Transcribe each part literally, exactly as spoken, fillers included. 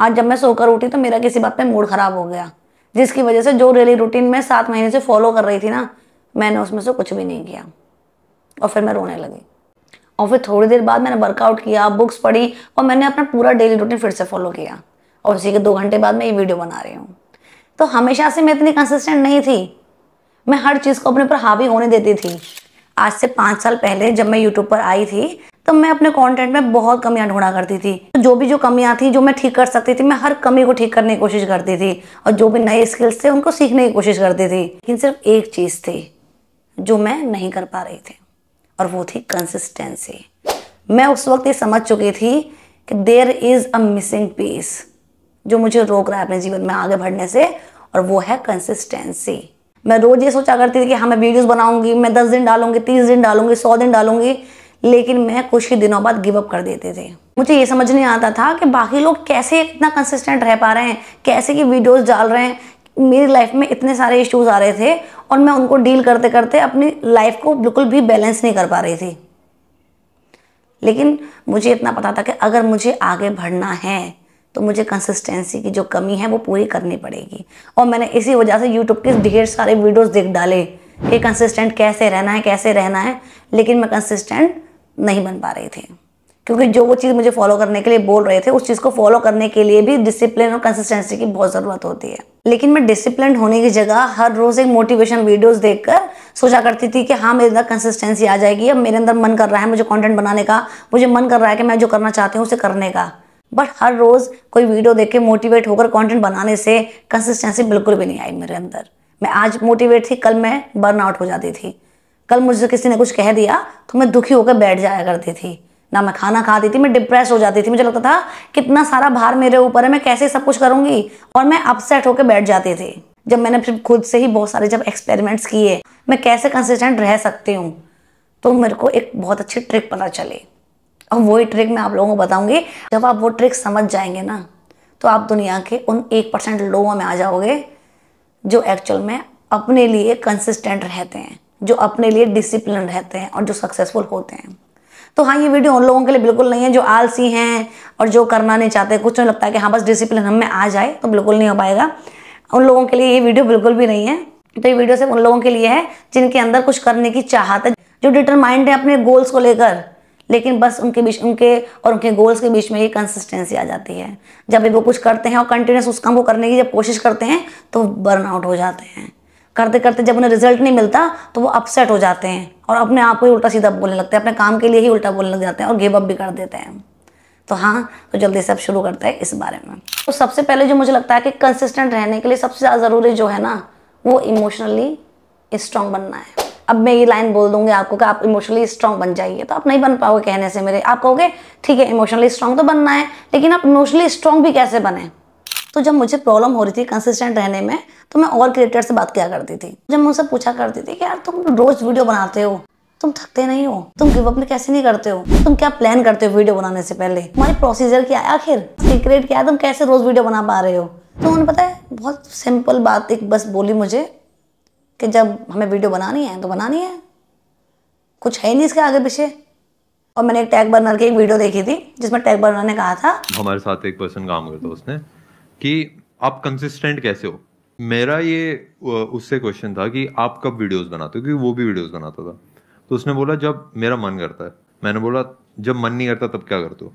आज जब मैं सोकर उठी तो मेरा किसी बात पे मूड ख़राब हो गया, जिसकी वजह से जो डेली रूटीन मैं सात महीने से फॉलो कर रही थी ना, मैंने उसमें से कुछ भी नहीं किया। और फिर मैं रोने लगी। और फिर थोड़ी देर बाद मैंने वर्कआउट किया, बुक्स पढ़ी और मैंने अपना पूरा डेली रूटीन फिर से फॉलो किया। और उसी के दो घंटे बाद मैं ये वीडियो बना रही हूँ। तो हमेशा से मैं इतनी कंसिस्टेंट नहीं थी, मैं हर चीज़ को अपने पर हावी होने देती थी। आज से पाँच साल पहले जब मैं यूट्यूब पर आई थी तो मैं अपने कंटेंट में बहुत कमियां ढूंढा करती थी। जो भी जो कमियां थी जो मैं ठीक कर सकती थी, मैं हर कमी को ठीक करने की कोशिश करती थी और जो भी नए स्किल्स थे उनको सीखने की कोशिश करती थी। लेकिन सिर्फ एक चीज़ थी जो मैं नहीं कर पा रही थी और वो थी कंसिस्टेंसी। मैं उस वक्त ये समझ चुकी थी कि there is a missing piece जो मुझे रोक रहा है अपने जीवन में आगे बढ़ने से, और वो है कंसिस्टेंसी। मैं रोज़ ये सोचा करती थी कि हाँ मैं वीडियोज़ बनाऊँगी, मैं दस दिन डालूँगी, तीस दिन डालूँगी, सौ दिन डालूँगी, लेकिन मैं कुछ ही दिनों बाद गिव अप कर देते थे। मुझे ये समझ नहीं आता था कि बाकी लोग कैसे इतना कंसिस्टेंट रह पा रहे हैं, कैसे कि वीडियोस डाल रहे हैं। मेरी लाइफ में इतने सारे इश्यूज आ रहे थे और मैं उनको डील करते करते अपनी लाइफ को बिल्कुल भी बैलेंस नहीं कर पा रही थी। लेकिन मुझे इतना पता था कि अगर मुझे आगे बढ़ना है तो मुझे कंसिस्टेंसी की जो कमी है वो पूरी करनी पड़ेगी। और मैंने इसी वजह से यूट्यूब के ढेर सारे वीडियोज़ देख डाले कि कंसिस्टेंट कैसे रहना है कैसे रहना है, लेकिन मैं कंसिस्टेंट नहीं बन पा रही थी, क्योंकि जो वो चीज़ मुझे फॉलो करने के लिए बोल रहे थे उस चीज़ को फॉलो करने के लिए भी डिसिप्लिन और कंसिस्टेंसी की बहुत ज़रूरत होती है। लेकिन मैं डिसिप्लिन होने की जगह हर रोज़ एक मोटिवेशन वीडियोस देखकर सोचा करती थी कि हाँ मेरे अंदर कंसिस्टेंसी आ जाएगी, अब मेरे अंदर मन कर रहा है मुझे कंटेंट बनाने का, मुझे मन कर रहा है कि मैं जो करना चाहती हूँ उसे करने का। बट हर रोज़ कोई वीडियो देख के मोटिवेट होकर कॉन्टेंट बनाने से कंसिस्टेंसी बिल्कुल भी नहीं आई मेरे अंदर। मैं आज मोटिवेट थी, कल मैं बर्नआउट हो जाती थी। कल मुझे किसी ने कुछ कह दिया तो मैं दुखी होकर बैठ जाया करती थी, ना मैं खाना खाती थी, मैं डिप्रेस हो जाती थी। मुझे लगता था कितना सारा भार मेरे ऊपर है, मैं कैसे सब कुछ करूँगी, और मैं अपसेट होकर बैठ जाती थी। जब मैंने फिर खुद से ही बहुत सारे जब एक्सपेरिमेंट्स किए मैं कैसे कंसिस्टेंट रह सकती हूँ, तो मेरे को एक बहुत अच्छी ट्रिक पता चली और वही ट्रिक मैं आप लोगों को बताऊँगी। जब आप वो ट्रिक समझ जाएंगे ना तो आप दुनिया के उन एक परसेंट लोगों में आ जाओगे जो एक्चुअल में अपने लिए कंसिस्टेंट रहते हैं, जो अपने लिए डिसिप्लिन रहते हैं और जो सक्सेसफुल होते हैं। तो हाँ ये वीडियो उन लोगों के लिए बिल्कुल नहीं है जो आलसी हैं और जो करना नहीं चाहते, कुछ नहीं लगता है कि हाँ बस डिसिप्लिन हमें आ जाए तो बिल्कुल नहीं हो पाएगा। उन लोगों के लिए ये वीडियो बिल्कुल भी नहीं है। तो ये वीडियो सिर्फ उन लोगों के लिए है जिनके अंदर कुछ करने की चाहत है, जो डिटरमाइंड है अपने गोल्स को लेकर, लेकिन बस उनके बीच उनके और उनके गोल्स के बीच में ये कंसिस्टेंसी आ जाती है। जब भी वो कुछ करते हैं और कंटिन्यूस उस काम को करने की जब कोशिश करते हैं तो बर्नआउट हो जाते हैं। करते करते जब उन्हें रिजल्ट नहीं मिलता तो वो अपसेट हो जाते हैं और अपने आप को ही उल्टा सीधा बोलने लगते हैं, अपने काम के लिए ही उल्टा बोलने लग जाते हैं और गिव अप भी कर देते हैं। तो हाँ तो जल्दी से आप शुरू करते हैं इस बारे में। तो सबसे पहले जो मुझे लगता है कि कंसिस्टेंट रहने के लिए सबसे ज़्यादा ज़रूरी जो है ना वो इमोशनली स्ट्रॉन्ग बनना है। अब मैं ये लाइन बोल दूँगी आपको कि आप इमोशनली स्ट्रॉन्ग बन जाइए, तो आप नहीं बन पाओगे कहने से मेरे। आप कहोगे ठीक है इमोशनली स्ट्रॉन्ग तो बनना है, लेकिन आप इमोशनली स्ट्रॉन्ग भी कैसे बने। तो जब मुझे प्रॉब्लम हो रही थी कंसिस्टेंट रहने में तो मैं और क्रिएटर से बात किया करती थी। जब मैं उनसे पूछा करती थी कि यार तुम रोज वीडियो बनाते हो, तुम थकते नहीं हो, तुम गिव अप में कैसे नहीं करते हो, तुम क्या प्लान करते हो वीडियो बनाने से पहले, तुम्हारी प्रोसीजर क्या है, आखिर सीक्रेट क्या है, तुम कैसे रोज वीडियो बना पा रहे हो। तो उन्होंने पता है बहुत सिंपल बात एक बस बोली मुझे कि जब हमें वीडियो बनानी है तो बनानी है, कुछ है नहीं इसके आगे पीछे। और मैंने एक टैग बर्नर की एक वीडियो देखी थी जिसमें टैग बर्नर ने कहा था, हमारे साथ एक पर्सन काम करता है उसने, कि आप कंसिस्टेंट कैसे हो। मेरा ये उससे क्वेश्चन था कि आप कब वीडियोस बनाते हो, क्योंकि वो भी वीडियोस बनाता था। तो उसने बोला जब मेरा मन करता है। मैंने बोला जब मन नहीं करता तब क्या करते हो।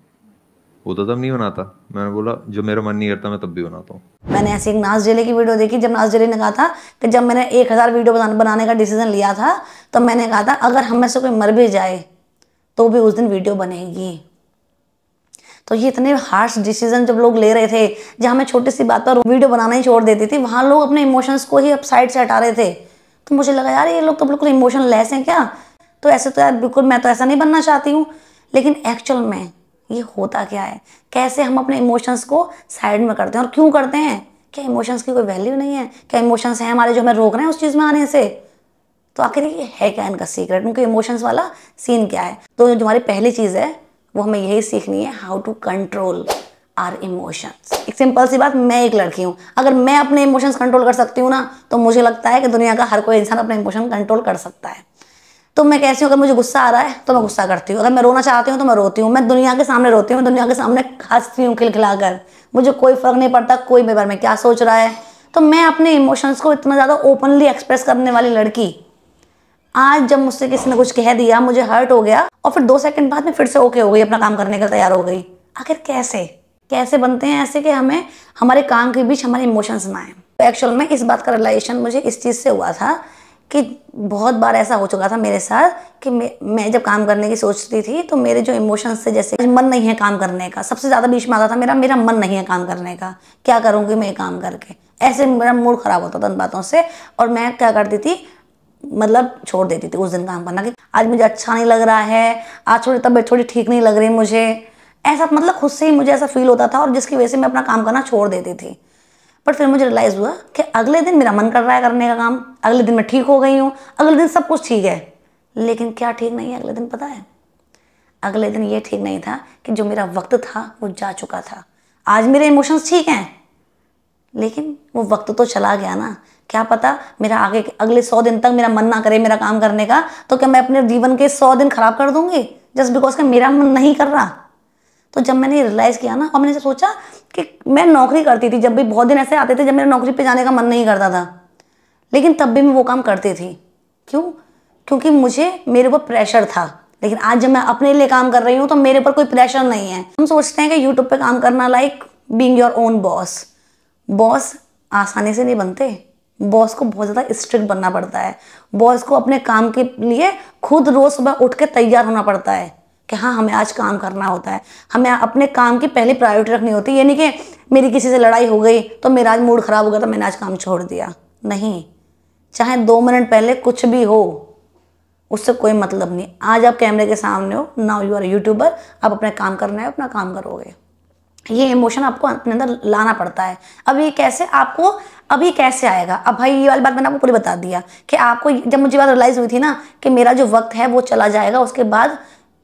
वो तो तब नहीं बनाता। मैंने बोला जब मेरा मन नहीं करता मैं तब भी बनाता हूँ। मैंने ऐसे एक नाज जेले की वीडियो देखी जब नाज जेले ने कहा था कि जब मैंने एक हज़ार वीडियो बनाने का डिसीजन लिया था तो मैंने कहा था अगर हम से कोई मर भी जाए तो भी उस दिन वीडियो बनेगी। तो ये इतने हार्श डिसीजन जब लोग ले रहे थे, जहाँ मैं छोटी सी बात पर वीडियो बनाना ही छोड़ देती थी, वहाँ लोग अपने इमोशंस को ही अब साइड से हटा रहे थे। तो मुझे लगा यार ये लोग तो बिल्कुल इमोशन लेस हैं क्या, तो ऐसे तो यार बिल्कुल मैं तो ऐसा नहीं बनना चाहती हूँ। लेकिन एक्चुअल में ये होता क्या है, कैसे हम अपने इमोशंस को साइड में करते हैं और क्यों करते हैं। क्या इमोशंस की कोई वैल्यू नहीं है, क्या इमोशंस हैं हमारे जो हमें रोक रहे हैं उस चीज़ में आने से। तो आखिर ये है क्या इनका सीक्रेट, उनके इमोशंस वाला सीन क्या है। तो जो हमारी पहली चीज़ है वो हमें यही सीखनी है, how to control our emotions. एक सिंपल सी बात, मैं एक लड़की हूँ, अगर मैं अपने इमोशंस कंट्रोल कर सकती हूँ ना तो मुझे लगता है कि दुनिया का हर कोई इंसान अपने इमोशन कंट्रोल कर सकता है। तो मैं कैसी हूँ, अगर मुझे गुस्सा आ रहा है तो मैं गुस्सा करती हूँ, अगर मैं रोना चाहती हूँ तो मैं रोती हूँ, मैं दुनिया के सामने रोती हूँ, दुनिया के सामने हंसती हूँ खिलखिलाकर, मुझे कोई फ़र्क नहीं पड़ता कोई मेरे बारे में क्या सोच रहा है। तो मैं अपने इमोशंस को इतना ज़्यादा ओपनली एक्सप्रेस करने वाली लड़की, आज जब मुझसे किसी ने कुछ कह दिया, मुझे हर्ट हो गया और फिर दो सेकंड बाद में फिर से ओके हो गई, अपना काम करने के लिए तैयार हो गई। आखिर कैसे कैसे बनते हैं ऐसे कि हमें हमारे काम के बीच हमारे इमोशंस ना आए। तो एक्चुअल में इस बात का रियलाइजेशन मुझे इस चीज़ से हुआ था कि बहुत बार ऐसा हो चुका था मेरे साथ कि मैं, मैं जब काम करने की सोचती थी तो मेरे जो इमोशंस थे, जैसे मन नहीं है काम करने का, सबसे ज़्यादा बीच में आता था मेरा मेरा मन नहीं है काम करने का, क्या करूँगी मैं काम करके, ऐसे मेरा मूड ख़राब होता था उन बातों से। और मैं क्या करती थी, मतलब छोड़ देती थी उस दिन काम करना कि आज मुझे अच्छा नहीं लग रहा है, आज थोड़ी तबीयत थोड़ी ठीक नहीं लग रही मुझे, ऐसा मतलब खुद से ही मुझे ऐसा फील होता था और जिसकी वजह से मैं अपना काम करना छोड़ देती थी। बट फिर मुझे रियलाइज़ हुआ कि अगले दिन मेरा मन कर रहा है करने का काम, अगले दिन मैं ठीक हो गई हूँ, अगले दिन सब कुछ ठीक है, लेकिन क्या ठीक नहीं है अगले दिन पता है? अगले दिन ये ठीक नहीं था कि जो मेरा वक्त था वो जा चुका था। आज मेरे इमोशंस ठीक हैं लेकिन वो वक्त तो चला गया ना, क्या पता मेरा आगे अगले सौ दिन तक मेरा मन ना करे मेरा काम करने का, तो क्या मैं अपने जीवन के सौ दिन ख़राब कर दूँगी जस्ट बिकॉज का मेरा मन नहीं कर रहा। तो जब मैंने रियलाइज़ किया ना, और मैंने सोचा कि मैं नौकरी करती थी, जब भी बहुत दिन ऐसे आते थे जब मेरा नौकरी पे जाने का मन नहीं करता था, लेकिन तब भी मैं वो काम करती थी। क्यों? क्योंकि मुझे मेरे ऊपर प्रेशर था। लेकिन आज जब मैं अपने लिए काम कर रही हूँ तो मेरे ऊपर कोई प्रेशर नहीं है। हम सोचते हैं कि यूट्यूब पर काम करना, like being your own boss, boss आसानी से नहीं बनते, बॉस को बहुत ज़्यादा स्ट्रिक्ट बनना पड़ता है, बॉस को अपने काम के लिए खुद रोज़ सुबह उठ के तैयार होना पड़ता है कि हाँ हमें आज काम करना होता है, हमें अपने काम की पहली प्रायोरिटी रखनी होती है। ये नहीं कि मेरी किसी से लड़ाई हो गई तो मेरा आज मूड ख़राब हो गया तो मैंने आज काम छोड़ दिया, नहीं, चाहे दो मिनट पहले कुछ भी हो उससे कोई मतलब नहीं। आज आप कैमरे के सामने हो, नाउ यू आर यूट्यूबर, आप अपना काम करना है अपना काम करोगे। ये इमोशन आपको अपने अंदर लाना पड़ता है। अब ये कैसे आपको अभी कैसे आएगा? अब भाई ये वाली बात मैंने आपको पूरी बता दिया कि आपको, जब मुझे बात रियलाइज़ हुई थी ना कि मेरा जो वक्त है वो चला जाएगा, उसके बाद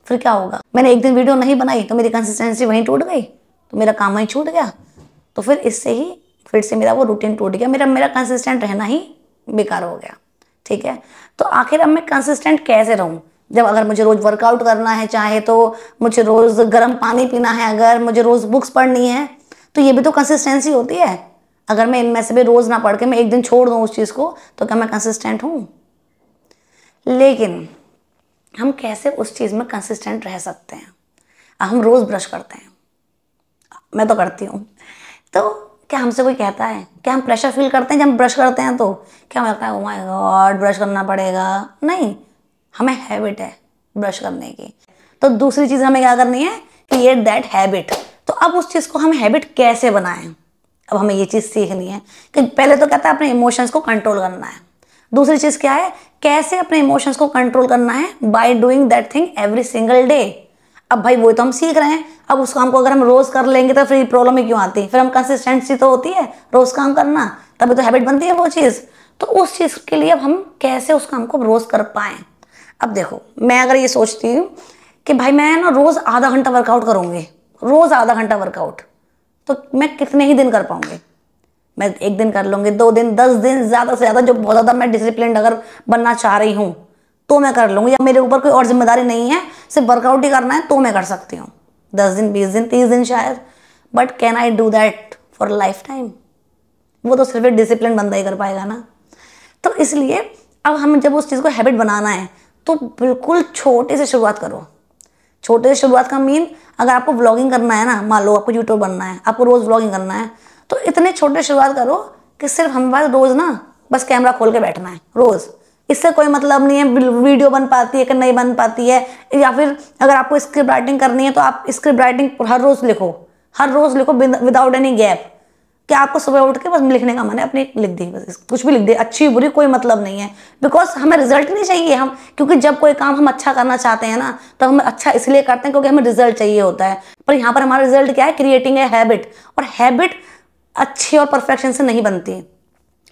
फिर क्या होगा? मैंने एक दिन वीडियो नहीं बनाई तो मेरी कंसिस्टेंसी वहीं टूट गई, तो मेरा काम वहीं छूट गया, तो फिर इससे ही फिर से मेरा वो रूटीन टूट गया, मेरा मेरा कंसिस्टेंट रहना ही बेकार हो गया। ठीक है, तो आखिर अब मैं कंसिस्टेंट कैसे रहूँ? जब अगर मुझे रोज़ वर्कआउट करना है, चाहे तो मुझे रोज़ गर्म पानी पीना है, अगर मुझे रोज़ बुक्स पढ़नी है, तो ये भी तो कंसिस्टेंसी होती है। अगर मैं इनमें से भी रोज़ ना पढ़ के मैं एक दिन छोड़ दूँ उस चीज़ को, तो क्या मैं कंसिस्टेंट हूँ? लेकिन हम कैसे उस चीज़ में कंसिस्टेंट रह सकते हैं? हम रोज़ ब्रश करते हैं, मैं तो करती हूँ, तो क्या हमसे कोई कहता है? क्या हम प्रेशर फील करते हैं जब हम ब्रश करते हैं? तो क्या हमें लगता है ओ माय गॉड ब्रश करना पड़ेगा? नहीं, हमें हैबिट है ब्रश करने की। तो दूसरी चीज़ हमें क्या करनी है? Create that habit. तो अब उस चीज़ को हम हैबिट कैसे बनाएं? अब हमें ये चीज़ सीखनी है कि पहले तो कहता है अपने इमोशंस को कंट्रोल करना है, दूसरी चीज़ क्या है? कैसे अपने इमोशंस को कंट्रोल करना है? By doing that thing every single day. अब भाई वो तो हम सीख रहे हैं, अब उस काम को अगर हम रोज़ कर लेंगे तो फिर प्रॉब्लम ही क्यों आती है? फिर हम कंसिस्टेंसी तो होती है रोज़ काम करना, तभी तो हैबिट बनती है वो चीज़। तो उस चीज़ के लिए अब हम कैसे उस काम को रोज़ कर पाएँ? अब देखो, मैं अगर ये सोचती हूँ कि भाई मैं ना रोज़ आधा घंटा वर्कआउट करूँगी, रोज़ आधा घंटा वर्कआउट, तो मैं कितने ही दिन कर पाऊँगी? मैं एक दिन कर लूँगी, दो दिन, दस दिन, ज़्यादा से ज़्यादा जो बहुत ज़्यादा मैं डिसिप्लिन अगर बनना चाह रही हूँ तो मैं कर लूँगी, या मेरे ऊपर कोई और जिम्मेदारी नहीं है सिर्फ वर्कआउट ही करना है तो मैं कर सकती हूँ, दस दिन, बीस दिन, तीस दिन शायद। But can I do that for lifetime? वो तो सिर्फ एक डिसिप्लिन बंदा ही कर पाएगा ना। तो इसलिए अब हम जब उस चीज़ को हैबिट बनाना है तो बिल्कुल छोटे से शुरुआत करो। छोटे से शुरुआत का मीन, अगर आपको व्लॉगिंग करना है ना, मान लो आपको यूट्यूब बनना है, आपको रोज़ व्लॉगिंग करना है, तो इतने छोटे शुरुआत करो कि सिर्फ हमारे पास रोज़ ना बस कैमरा खोल के बैठना है रोज़, इससे कोई मतलब नहीं है वीडियो बन पाती है कि नहीं बन पाती है। या फिर अगर आपको स्क्रिप्ट राइटिंग करनी है तो आप स्क्रिप्ट राइटिंग हर रोज़ लिखो, हर रोज़ लिखो विदाउट एनी गैप, कि आपको सुबह उठ के बस लिखने का मन है अपने लिख दी, बस कुछ भी लिख दे, अच्छी बुरी कोई मतलब नहीं है, बिकॉज हमें रिजल्ट नहीं चाहिए। हम क्योंकि जब कोई काम हम अच्छा करना चाहते हैं ना तो हम अच्छा इसलिए करते हैं क्योंकि हमें रिजल्ट चाहिए होता है, पर यहाँ पर हमारा रिजल्ट क्या है? Creating a habit. और हैबिट अच्छी और परफेक्शन से नहीं बनती,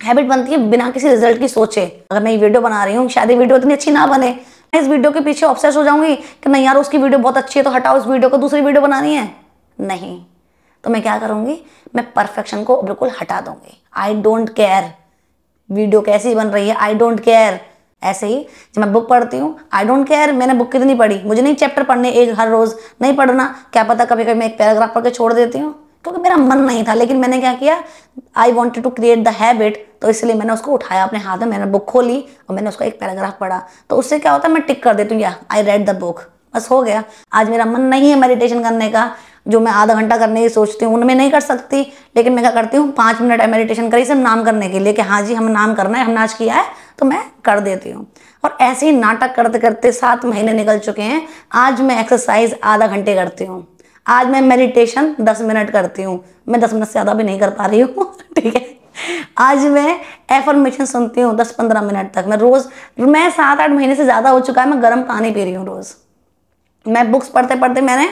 हैबिट बनती है बिना किसी रिजल्ट की सोचे। अगर मैं ये वीडियो बना रही हूँ, शायद ये वीडियो इतनी अच्छी ना बने, मैं इस वीडियो के पीछे ऑब्सेस हो जाऊँगी कि नहीं यार उसकी वीडियो बहुत अच्छी है तो हटाओ उस वीडियो को, दूसरी वीडियो बनानी है, नहीं, तो मैं क्या करूँगी? मैं परफेक्शन को बिल्कुल हटा दूँगी। आई डोंट केयर वीडियो कैसी बन रही है, आई डोंट केयर ऐसे ही जब मैं बुक पढ़ती हूँ, आई डोंट केयर मैंने बुक कितनी पढ़ी, मुझे नहीं चैप्टर पढ़ने एक हर रोज़ नहीं पढ़ना, क्या पता कभी कभी मैं एक पैराग्राफ पढ़ के छोड़ देती हूँ क्योंकि मेरा मन नहीं था। लेकिन मैंने क्या किया, I wanted to create the habit, तो इसलिए मैंने उसको उठाया अपने हाथ में, मैंने बुक खोली और मैंने उसका एक पैराग्राफ पढ़ा। तो उससे क्या होता है, मैं टिक कर देती हूँ या आई रेड द बुक, बस हो गया। आज मेरा मन नहीं है मेडिटेशन करने का, जो मैं आधा घंटा करने की सोचती हूँ उनमें नहीं कर सकती, लेकिन मैं क्या करती हूँ, पाँच मिनट मेडिटेशन करी सिर्फ नाम करने के लिए कि हाँ जी हमें नाम करना है, हमने आज किया है तो मैं कर देती हूँ। और ऐसे ही नाटक करते करते सात महीने निकल चुके हैं। आज मैं एक्सरसाइज आधा घंटे करती हूँ, आज मैं मेडिटेशन दस मिनट करती हूँ, मैं दस मिनट से ज़्यादा भी नहीं कर पा रही हूँ, ठीक है। आज मैं एफर्मेशन सुनती हूँ दस पंद्रह मिनट तक, मैं रोज़, मैं सात आठ महीने से ज़्यादा हो चुका है मैं गर्म पानी पी रही हूँ रोज़। मैं बुक्स पढ़ते पढ़ते मैंने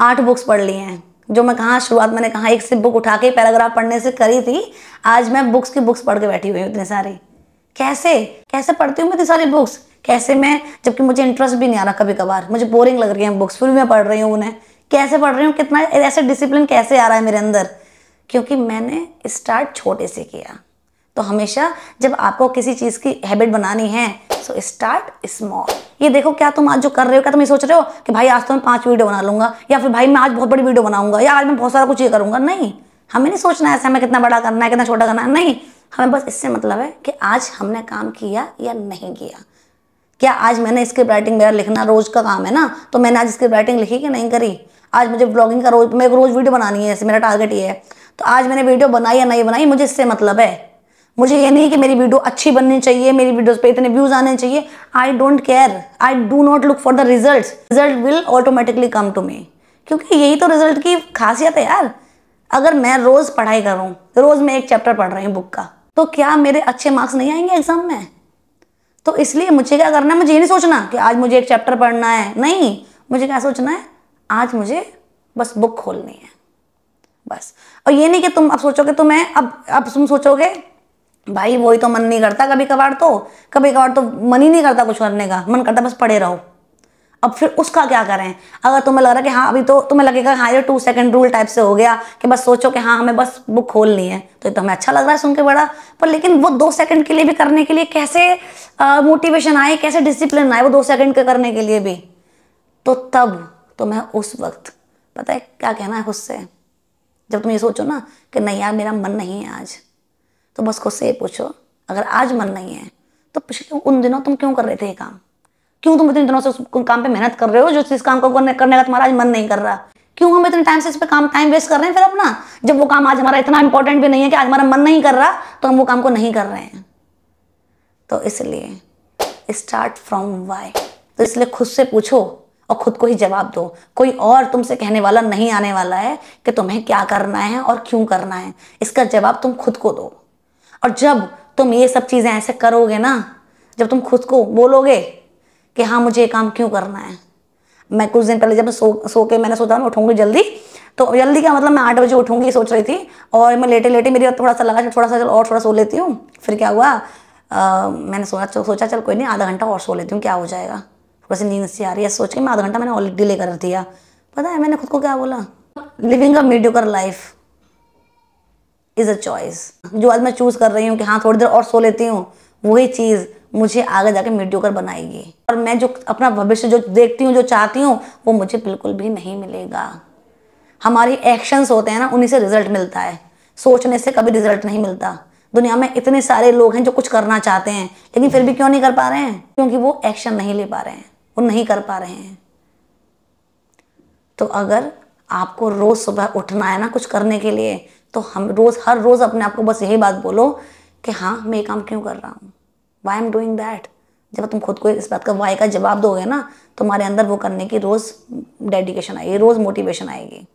आठ बुक्स पढ़ ली हैं, जो मैं कहाँ शुरुआत मैंने कहा एक से बुक उठा के पैराग्राफ पढ़ने से करी थी, आज मैं बुक्स की बुक्स पढ़ के बैठी हुई हूँ इतनी सारी। कैसे कैसे पढ़ती हूँ मैं इतनी सारी बुक्स, कैसे मैं, जबकि मुझे इंटरेस्ट भी नहीं आ रहा, कभी कभार मुझे बोरिंग लग रही है बुक्स, फिर मैं पढ़ रही हूँ उन्हें, कैसे पढ़ रही हूँ, कितना ऐसे डिसिप्लिन कैसे आ रहा है मेरे अंदर, क्योंकि मैंने स्टार्ट छोटे से किया। तो हमेशा जब आपको किसी चीज़ की हैबिट बनानी है सो स्टार्ट स्मॉल। ये देखो, क्या तुम आज जो कर रहे हो, क्या तुम ये सोच रहे हो कि भाई आज तो मैं पांच वीडियो बना लूँगा, या फिर भाई मैं आज बहुत बड़ी वीडियो बनाऊंगा, या आज मैं बहुत सारा कुछ ये करूँगा। नहीं, हमें नहीं सोचना है ऐसा हमें कितना बड़ा करना है कितना छोटा करना है, नहीं, हमें बस इससे मतलब है कि आज हमने काम किया या नहीं किया। क्या आज मैंने स्क्रिप्ट राइटिंग, मेरा लिखना रोज़ का काम है ना, तो मैंने आज स्क्रिप्ट राइटिंग लिखी कि नहीं करी। आज मुझे ब्लॉगिंग का रोज, मेरे को रोज़ वीडियो बनानी है, ऐसे मेरा टारगेट ये है, तो आज मैंने वीडियो बनाई या नहीं बनाई मुझे इससे मतलब है। मुझे ये नहीं कि मेरी वीडियो अच्छी बननी चाहिए, मेरी वीडियोस पे इतने व्यूज आने चाहिए, I don't care, I do not look for the result, result will automatically come to me, क्योंकि यही तो रिजल्ट की खासियत है यार। अगर मैं रोज़ पढ़ाई करूँ, रोज़ मैं एक चैप्टर पढ़ रही हूँ बुक का, तो क्या मेरे अच्छे मार्क्स नहीं आएंगे एग्जाम में? तो इसलिए मुझे क्या करना है, मुझे ये नहीं सोचना कि आज मुझे एक चैप्टर पढ़ना है, नहीं, मुझे क्या सोचना है, आज मुझे बस बुक खोलनी है, बस। और ये नहीं कि तुम अब सोचोगे, तुम्हें अब अब तुम सोचोगे भाई वही तो मन नहीं करता, कभी कभार तो कभी कभार तो मन ही नहीं करता कुछ करने का, मन करता बस पड़े रहो, अब फिर उसका क्या करें। अगर तुम्हें लग रहा है कि हाँ अभी तो तुम्हें लगेगा हाँ ये टू सेकंड रूल टाइप से हो गया कि बस सोचो कि हाँ हमें बस बुक खोलनी है, तो ये तो हमें अच्छा लग रहा है सुन के बड़ा, पर लेकिन वो दो सेकंड के लिए भी करने के लिए कैसे मोटिवेशन आए, कैसे डिसिप्लिन आए वो दो सेकंड के करने के लिए भी। तो तब तुम्हें उस वक्त पता है क्या कहना है खुद से, जब तुम ये सोचो ना कि नहीं यार मेरा मन नहीं है आज, तो बस खुद से ये पूछो, अगर आज मन नहीं है तो पिछले उन दिनों तुम क्यों कर रहे थे ये काम, क्यों तुम इतने दिनों से उस काम पे मेहनत कर रहे हो जो जिस काम को करने का तुम्हारा आज मन नहीं कर रहा, क्यों हम इतने टाइम से इस पे काम टाइम वेस्ट कर रहे हैं फिर अपना, जब वो काम आज हमारा इतना इंपॉर्टेंट भी नहीं है कि आज हमारा मन नहीं कर रहा तो हम वो काम को नहीं कर रहे हैं। तो इसलिए स्टार्ट फ्रॉम वाई, तो इसलिए खुद से पूछो और खुद को ही जवाब दो, कोई और तुमसे कहने वाला नहीं आने वाला है कि तुम्हें क्या करना है और क्यों करना है, इसका जवाब तुम खुद को दो। और जब तुम ये सब चीज़ें ऐसे करोगे ना, जब तुम खुद को बोलोगे कि हाँ मुझे ये काम क्यों करना है। मैं कुछ दिन पहले जब सो सो के मैंने सोचा मैं उठूँगी जल्दी, तो जल्दी का मतलब मैं आठ बजे उठूँगी सोच रही थी, और मैं लेटे लेटे मेरी थोड़ा सा लगा थोड़ा सा चल और थोड़ा सो लेती हूँ, फिर क्या हुआ आ, मैंने सोचा सोचा चल कोई नहीं आधा घंटा और सो लेती हूँ क्या हो जाएगा, थोड़ा सी नींद सी आ रही है सोच के मैं आधा घंटा मैंने और डिले कर दिया। पता है मैंने खुद को क्या बोला, living a mediocre life is a choice. जो आज मैं चूज़ कर रही हूँ कि हाँ थोड़ी देर और सो लेती हूँ, वही चीज़ मुझे आगे जाके मीडियोकर बनाएगी, और मैं जो अपना भविष्य जो देखती हूँ जो चाहती हूँ वो मुझे बिल्कुल भी नहीं मिलेगा। हमारी एक्शंस होते हैं ना उन्हीं से रिजल्ट मिलता है, सोचने से कभी रिजल्ट नहीं मिलता। दुनिया में इतने सारे लोग हैं जो कुछ करना चाहते हैं लेकिन फिर भी क्यों नहीं कर पा रहे हैं, क्योंकि वो एक्शन नहीं ले पा रहे हैं, वो नहीं कर पा रहे हैं। तो अगर आपको रोज़ सुबह उठना है ना कुछ करने के लिए, तो हम रोज़ हर रोज़ अपने आप को बस यही बात बोलो कि हाँ मैं ये काम क्यों कर रहा हूँ, वाई एम डूइंग दैट। जब तुम खुद को इस बात का वाई का जवाब दोगे ना, तुम्हारे अंदर वो करने की रोज़ डेडिकेशन आएगी, रोज़ मोटिवेशन आएगी।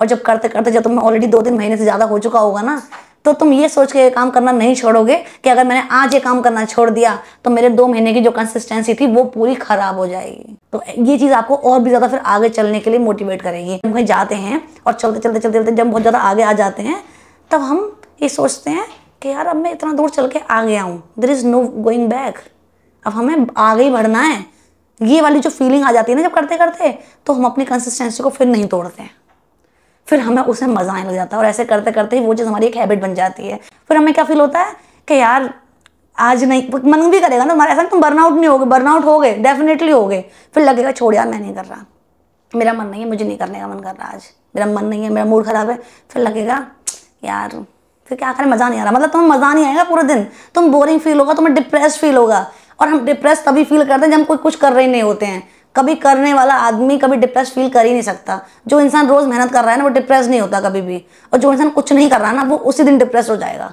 और जब करते करते जब तुम्हें ऑलरेडी दो तीन महीने से ज़्यादा हो चुका होगा ना, तो तुम ये सोच के ये काम करना नहीं छोड़ोगे कि अगर मैंने आज ये काम करना छोड़ दिया तो मेरे दो महीने की जो कंसिस्टेंसी थी वो पूरी ख़राब हो जाएगी। तो ये चीज़ आपको और भी ज़्यादा फिर आगे चलने के लिए मोटिवेट करेगी। हम कहीं जाते हैं और चलते चलते चलते चलते जब बहुत ज़्यादा आगे आ जाते हैं तब हम ये सोचते हैं कि यार अब मैं इतना दूर चल के आ गया हूँ, there is no going back, अब हमें आगे ही बढ़ना है। ये वाली जो फीलिंग आ जाती है ना जब करते करते, तो हम अपनी कंसिस्टेंसी को फिर नहीं तोड़ते हैं, फिर हमें उसमें मज़ा आने लग जाता है। और ऐसे करते करते ही वो चीज़ हमारी एक हैबिट बन जाती है। फिर हमें क्या फील होता है कि यार आज नहीं, मन भी करेगा ना हमारा, ऐसा तुम बर्नआउट नहीं हो गए, बर्नआउट हो गए डेफिनेटली हो गए, फिर लगेगा छोड़ यार मैं नहीं कर रहा, मेरा मन नहीं है, मुझे नहीं करने का मन कर रहा, आज मेरा मन नहीं है, मेरा मूड ख़राब है, फिर लगेगा यार फिर क्या करें, मज़ा नहीं आ रहा, मतलब तुम्हें मज़ा नहीं आएगा पूरा दिन, तुम बोरिंग फील होगा, तुम्हें डिप्रेस फील होगा। और हम डिप्रेस तभी फील करते हैं जब हम कोई कुछ कर रहे नहीं होते हैं, कभी करने वाला आदमी कभी डिप्रेस फील कर ही नहीं सकता। जो इंसान रोज़ मेहनत कर रहा है ना वो डिप्रेस नहीं होता कभी भी, और जो इंसान कुछ नहीं कर रहा ना वो उसी दिन डिप्रेस हो जाएगा।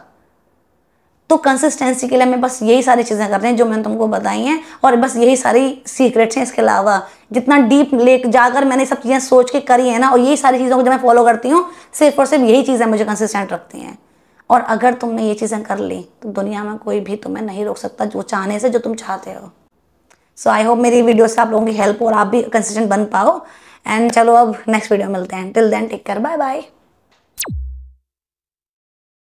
तो कंसिस्टेंसी के लिए हमें बस यही सारी चीज़ें करनी हैं जो मैंने तुमको बताई हैं, और बस यही सारी सीक्रेट्स हैं। इसके अलावा जितना डीप ले जाकर मैंने सब चीज़ें सोच के करी है ना, और यही सारी चीज़ों को जब मैं फॉलो करती हूँ सिर्फ और सिर्फ यही चीज़ें मुझे कंसिस्टेंट रखती हैं। और अगर तुमने ये चीज़ें कर ली तो दुनिया में कोई भी तुम्हें नहीं रोक सकता जो चाहने से, जो तुम चाहते हो। सो आई होप मेरी वीडियो से आप लोगों की हेल्प हो और आप भी कंसिस्टेंट बन पाओ। एंड चलो अब नेक्स्ट वीडियो मिलते हैं, till then take care, bye bye.